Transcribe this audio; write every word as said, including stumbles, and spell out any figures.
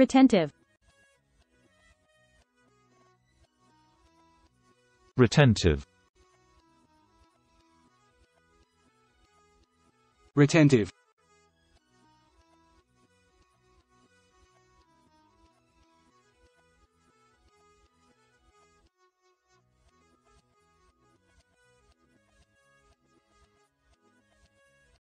Retentive. Retentive. Retentive.